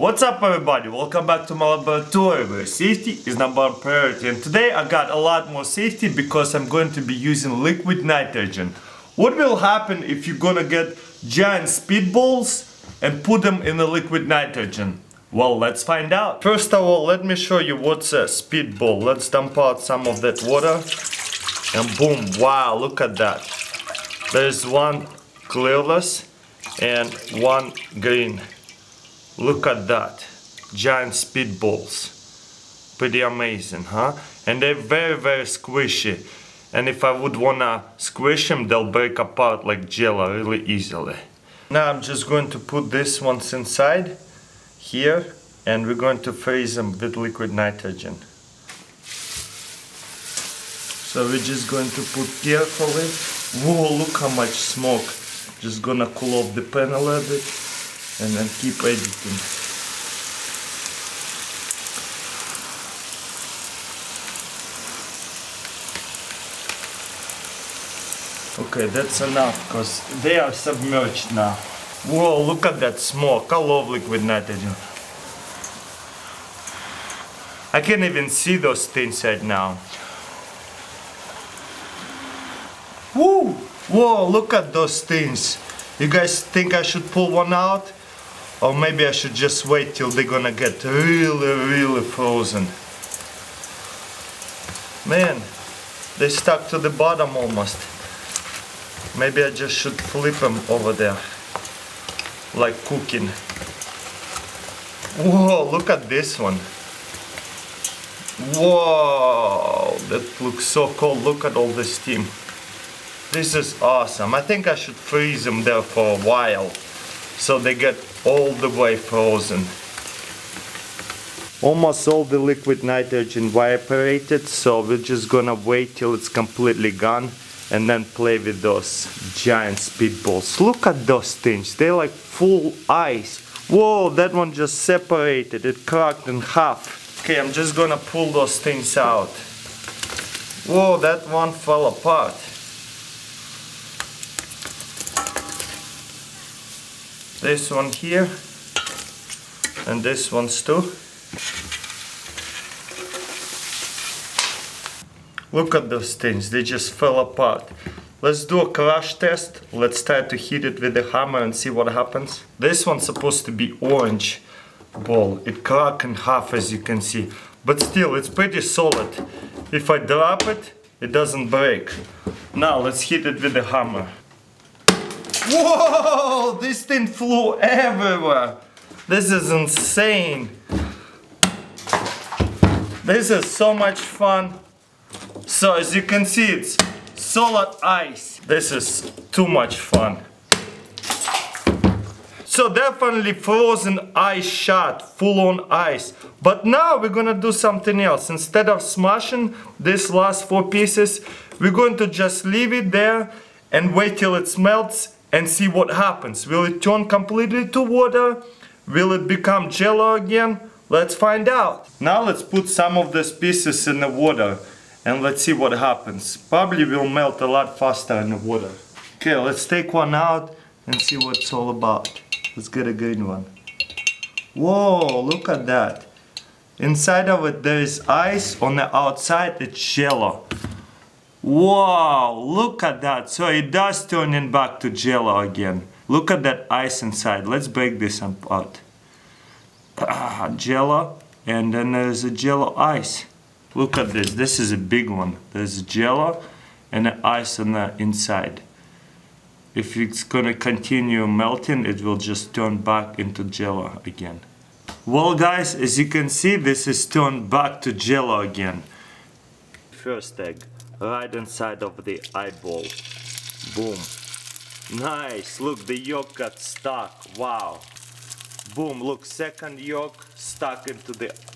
What's up, everybody? Welcome back to my laboratory, where safety is number one priority. And today I got a lot more safety because I'm going to be using liquid nitrogen. What will happen if you're gonna get giant speedballs and put them in the liquid nitrogen? Well, let's find out. First of all, let me show you what's a speedball. Let's dump out some of that water and boom, wow, look at that. There's one colorless and one green. Look at that, giant speedballs. Pretty amazing, huh? And they're very squishy. And if I would wanna squish them, they'll break apart like jello really easily. Now I'm just going to put these ones inside here, and we're going to freeze them with liquid nitrogen. So we're just going to put carefully. Whoa, look how much smoke. Just gonna cool off the pan a little bit and then keep editing. Okay, that's enough because they are submerged now. Whoa, look at that smoke. I love liquid nitrogen. I can't even see those things right now. Woo! Whoa, look at those things. You guys think I should pull one out? Or maybe I should just wait till they're gonna get really frozen. Man, they stuck to the bottom almost. Maybe I just should flip them over there. Like cooking. Whoa, look at this one. Whoa, that looks so cold. Look at all the steam. This is awesome. I think I should freeze them there for a while so they get all the way frozen. Almost all the liquid nitrogen evaporated, so we're just gonna wait till it's completely gone and then play with those giant speedballs. Look at those things, they're like full ice. Whoa, that one just separated, it cracked in half. Okay, I'm just gonna pull those things out. Whoa, that one fell apart. This one here, and this one's too. Look at those things, they just fell apart. Let's do a crash test. Let's try to hit it with a hammer and see what happens. This one's supposed to be orange ball. It cracked in half, as you can see. But still, it's pretty solid. If I drop it, it doesn't break. Now let's hit it with a hammer. Whoa! This thing flew everywhere! This is insane! This is so much fun! So as you can see, it's solid ice. This is too much fun. So definitely frozen ice shot, full on ice. But now we're gonna do something else. Instead of smashing these last four pieces, we're going to just leave it there and wait till it melts and see what happens. Will it turn completely to water? Will it become jello again? Let's find out. Now let's put some of these pieces in the water and let's see what happens. Probably will melt a lot faster in the water. Okay, let's take one out and see what it's all about. Let's get a green one. Whoa, look at that. Inside of it there is ice, on the outside it's jello. Wow, look at that. So it does turn in back to jello again. Look at that ice inside. Let's break this apart. Jello, and then there's a jello ice. Look at this. This is a big one. There's jello and the ice on the inside. If it's gonna continue melting, it will just turn back into jello again. Well, guys, as you can see, this is turned back to jello again. First egg. Right inside of the eyeball. Boom. Nice. Look, the yolk got stuck. Wow. Boom. Look, second yolk stuck into the